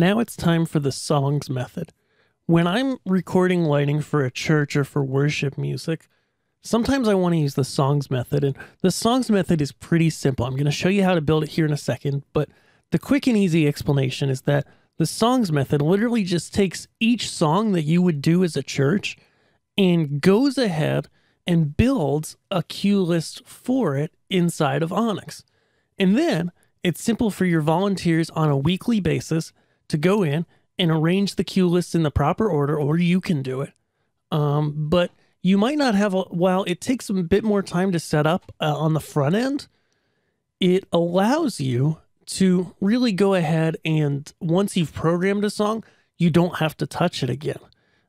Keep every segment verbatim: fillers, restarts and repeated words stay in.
Now it's time for the songs method. When I'm recording lighting for a church or for worship music, sometimes I want to use the songs method, and the songs method is pretty simple. I'm going to show you how to build it here in a second, but the quick and easy explanation is that the songs method literally just takes each song that you would do as a church and goes ahead and builds a cue list for it inside of Onyx. And then it's simple for your volunteers on a weekly basis to go in and arrange the cue lists in the proper order, or you can do it. Um, but you might not have, a, while it takes a bit more time to set up uh, on the front end, it allows you to really go ahead and once you've programmed a song, you don't have to touch it again.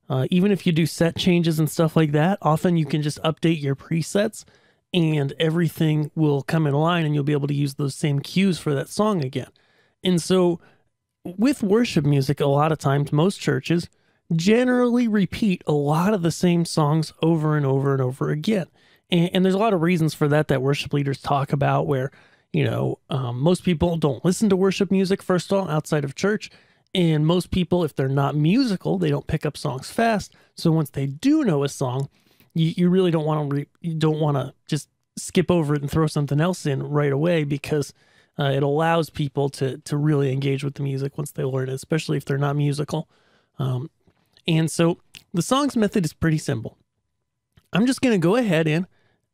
Uh, even if you do set changes and stuff like that, often you can just update your presets and everything will come in line and you'll be able to use those same cues for that song again. And so with worship music, a lot of times, most churches generally repeat a lot of the same songs over and over and over again. And, and there's a lot of reasons for that that worship leaders talk about where, you know, um, most people don't listen to worship music, first of all, outside of church. And most people, if they're not musical, they don't pick up songs fast. So once they do know a song, you, you really don't want to you don't want to just skip over it and throw something else in right away, because uh, it allows people to to really engage with the music once they learn it, especially if they're not musical. Um, and so the songs method is pretty simple. I'm just going to go ahead in,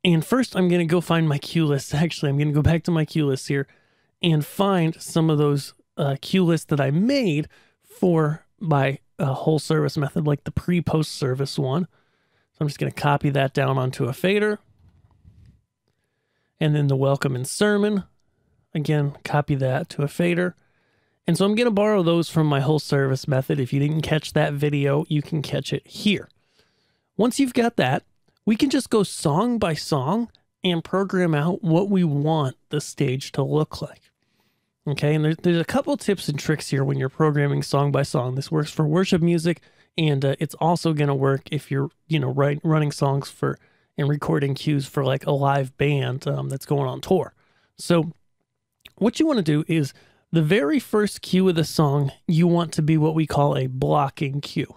and first I'm going to go find my cue list. Actually, I'm going to go back to my cue list here and find some of those Uh, cue list that I made for my uh, whole service method, like the pre-post service one. So I'm just going to copy that down onto a fader. And then the welcome and sermon. Again, copy that to a fader. And so I'm going to borrow those from my whole service method. If you didn't catch that video, you can catch it here. Once you've got that, we can just go song by song and program out what we want the stage to look like. Okay, and there's, there's a couple tips and tricks here when you're programming song by song. This works for worship music, and uh, it's also going to work if you're, you know, right, running songs for and recording cues for like a live band um, that's going on tour. So what you want to do is the very first cue of the song, you want to be what we call a blocking cue.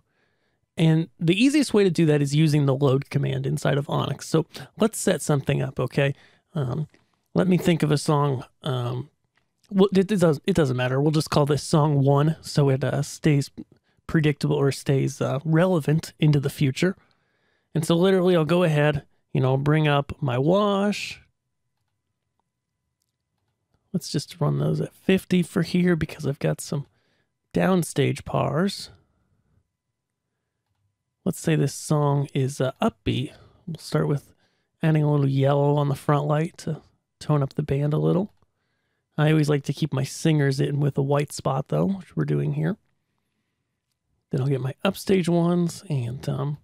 And the easiest way to do that is using the load command inside of Onyx. So let's set something up, okay? Um, let me think of a song... Um, Well, it, it, does, it doesn't matter. We'll just call this song one so it uh, stays predictable or stays uh, relevant into the future. And so literally I'll go ahead, you know, I'll bring up my wash. Let's just run those at fifty for here because I've got some downstage pars. Let's say this song is uh, upbeat. We'll start with adding a little yellow on the front light to tone up the band a little. I always like to keep my singers in with a white spot, though, which we're doing here. Then I'll get my upstage ones, and um,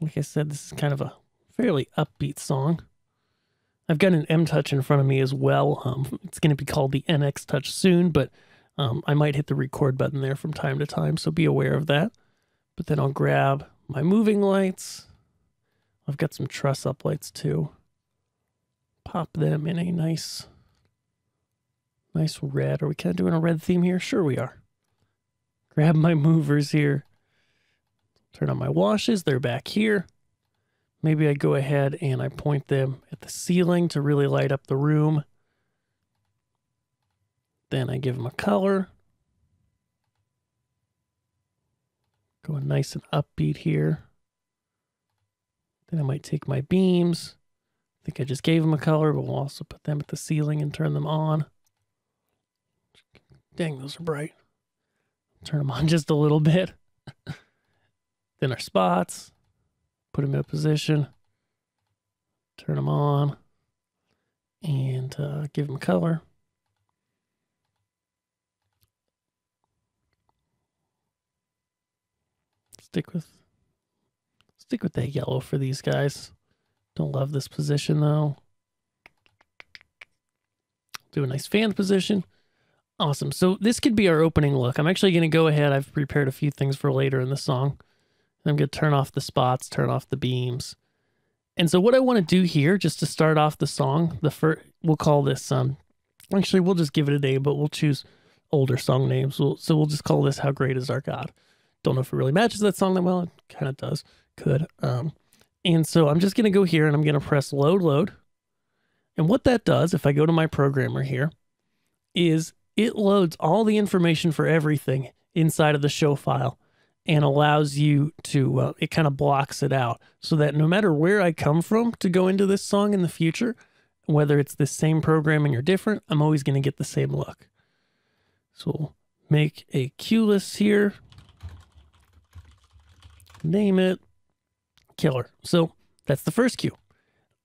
like I said, this is kind of a fairly upbeat song. I've got an M-Touch in front of me as well. Um, it's going to be called the N X Touch soon, but um, I might hit the record button there from time to time, so be aware of that. But then I'll grab my moving lights. I've got some truss up lights, too. Pop them in a nice... Nice red. Are we kind of doing a red theme here? Sure we are. Grab my movers here. Turn on my washes. They're back here. Maybe I go ahead and I point them at the ceiling to really light up the room. Then I give them a color. Going nice and upbeat here. Then I might take my beams. I think I just gave them a color, but we'll also put them at the ceiling and turn them on. Dang, those are bright. Turn them on just a little bit. Then our spots. Put them in a position. Turn them on. And uh, give them color. Stick with, stick with that yellow for these guys. Don't love this position, though. Do a nice fan position. Awesome. So this could be our opening look. I'm actually going to go ahead. I've prepared a few things for later in the song. I'm going to turn off the spots, turn off the beams. And so what I want to do here, just to start off the song, the first, we'll call this, um, actually, we'll just give it a name, but we'll choose older song names. So, so we'll just call this How Great Is Our God. Don't know if it really matches that song that well. It kind of does. Could. Um, and so I'm just going to go here and I'm going to press load, load. And what that does, if I go to my programmer here, is it loads all the information for everything inside of the show file and allows you to, uh, it kind of blocks it out so that no matter where I come from to go into this song in the future, whether it's the same programming or different, I'm always going to get the same look. So we'll make a cue list here. Name it Killer. So that's the first cue.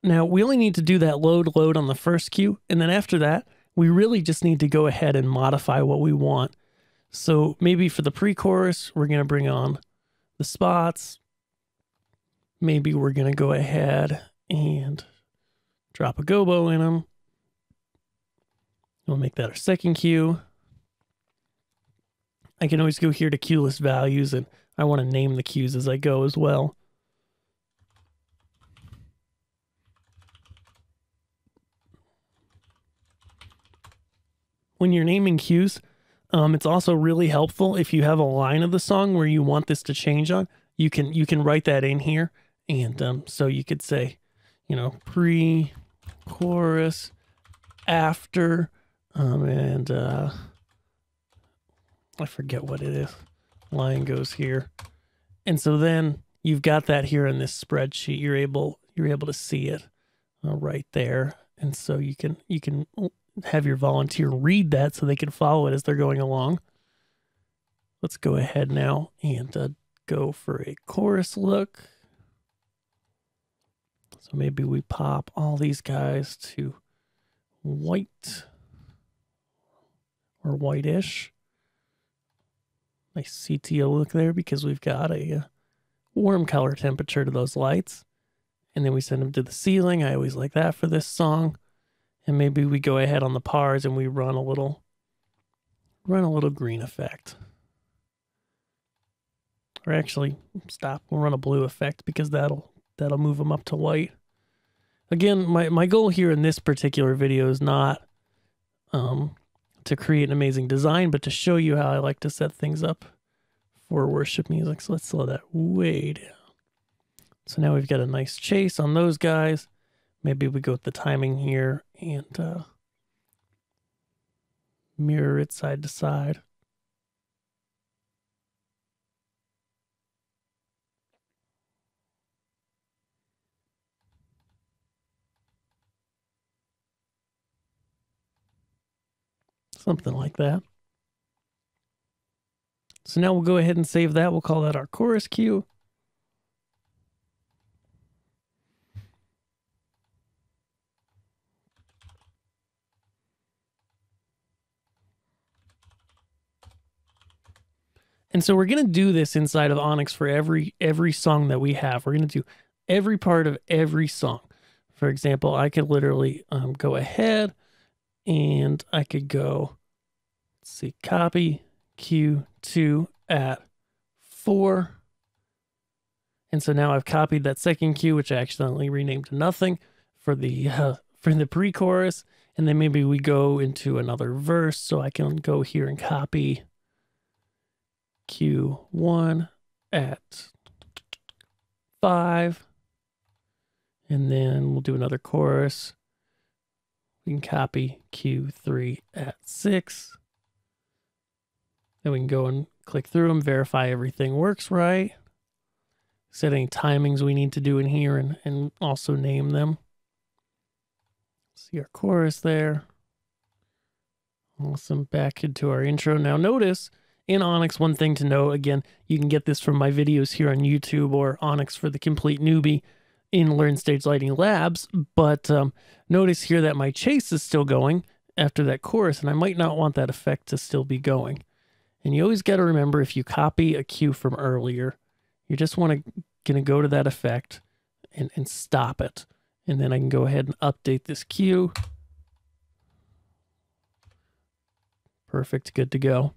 Now we only need to do that load load on the first cue, and then after that we really just need to go ahead and modify what we want. So maybe for the pre-chorus we're going to bring on the spots. Maybe we're going to go ahead and drop a gobo in them. We'll make that our second cue. I can always go here to cue list values, and I want to name the cues as I go as well. When you're naming cues, um, it's also really helpful if you have a line of the song where you want this to change on. You can you can write that in here, and um, so you could say, you know, pre-chorus, after, um, and uh, I forget what it is. Line goes here, and so then you've got that here in this spreadsheet. You're able you're able to see it uh, right there, and so you can you can. have your volunteer read that so they can follow it as they're going along. Let's go ahead now and uh, go for a chorus look. So maybe we pop all these guys to white or whitish. Nice C T O look there because we've got a uh, warm color temperature to those lights. And then we send them to the ceiling. I always like that for this song. And maybe we go ahead on the pars and we run a little, run a little green effect. Or actually, stop, we'll run a blue effect because that'll that'll move them up to white. Again, my, my goal here in this particular video is not um, to create an amazing design, but to show you how I like to set things up for worship music. So let's slow that way down. So now we've got a nice chase on those guys. Maybe we go with the timing here and uh, mirror it side to side. Something like that. So now we'll go ahead and save that. We'll call that our chorus cue. And so we're going to do this inside of Onyx for every every song that we have. We're going to do every part of every song. For example, I could literally um, go ahead and I could go, let's see, copy cue two at four. And so now I've copied that second cue, which I accidentally renamed to nothing, for the, uh, for the pre-chorus. And then maybe we go into another verse. So I can go here and copy Q one at five, and then we'll do another chorus. We can copy Q three at six, then we can go and click through them, verify everything works right, set any timings we need to do in here, and, and also name them. See our chorus there. Awesome. Back into our intro. Now notice in Onyx, one thing to know, again, you can get this from my videos here on YouTube or Onyx for the complete newbie in Learn Stage Lighting Labs, but um, notice here that my chase is still going after that chorus, and I might not want that effect to still be going. And you always got to remember, if you copy a cue from earlier, you just want to gonna go to that effect and, and stop it. And then I can go ahead and update this cue. Perfect, good to go.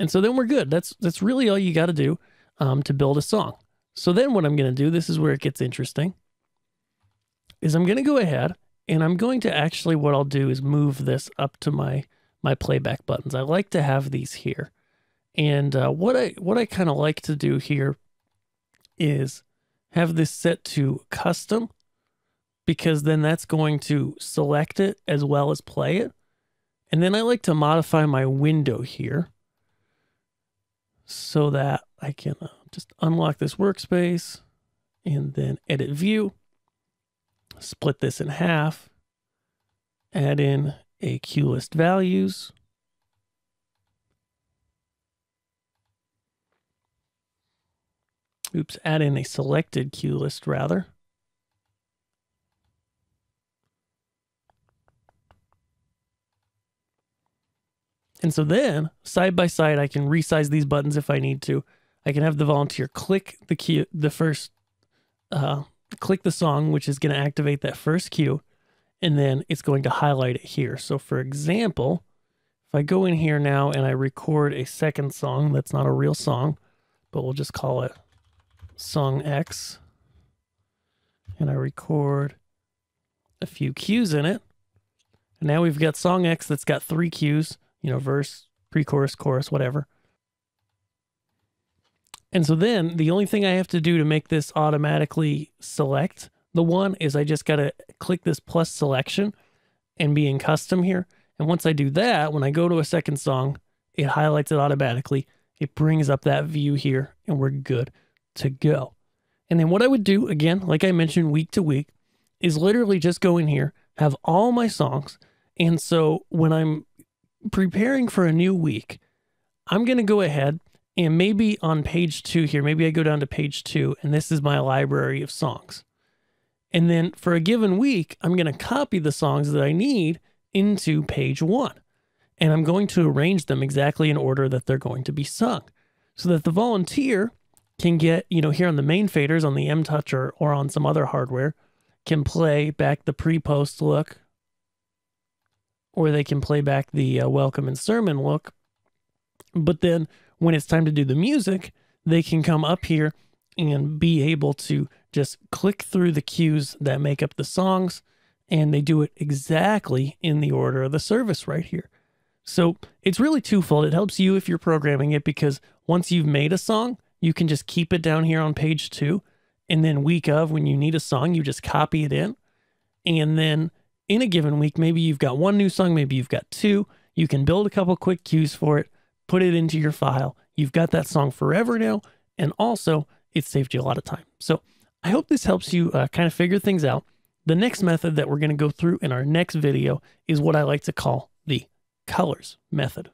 And so then we're good. That's that's really all you got to do um, to build a song. So then what I'm going to do, this is where it gets interesting, is I'm going to go ahead and I'm going to actually, what I'll do is move this up to my my playback buttons. I like to have these here. And uh, what I, what I kind of like to do here is have this set to custom, because then that's going to select it as well as play it. And then I like to modify my window here so that I can uh, just unlock this workspace and then edit view, split this in half, add in a cue list values. Oops, add in a selected cue list rather. And so then side by side, I can resize these buttons if I need to. I can have the volunteer click the cue, the first, uh, click the song, which is going to activate that first cue, and then it's going to highlight it here. So for example, if I go in here now and I record a second song, that's not a real song, but we'll just call it song X, and I record a few cues in it. And now we've got song X that's got three cues, you know, verse, pre-chorus, chorus, whatever. And so then the only thing I have to do to make this automatically select the one is I just got to click this plus selection and be in custom here. And once I do that, when I go to a second song, it highlights it automatically. It brings up that view here and we're good to go. And then what I would do again, like I mentioned week to week, is literally just go in here, have all my songs. And so when I'm preparing for a new week, I'm going to go ahead and maybe on page two here, maybe I go down to page two, and this is my library of songs. And then for a given week, I'm going to copy the songs that I need into page one. And I'm going to arrange them exactly in order that they're going to be sung, so that the volunteer can get, you know, here on the main faders on the M-Touch or, or on some other hardware, can play back the pre-post look, or they can play back the uh, welcome and sermon look. But then when it's time to do the music, they can come up here and be able to just click through the cues that make up the songs, and they do it exactly in the order of the service right here. So it's really twofold. It helps you if you're programming it, because once you've made a song, you can just keep it down here on page two, and then week of, when you need a song, you just copy it in. And then in a given week, maybe you've got one new song, maybe you've got two, you can build a couple quick cues for it, put it into your file. You've got that song forever now. And also it saved you a lot of time. So I hope this helps you uh, kind of figure things out. The next method that we're going to go through in our next video is what I like to call the colors method.